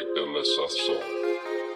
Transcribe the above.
avec de la chanson.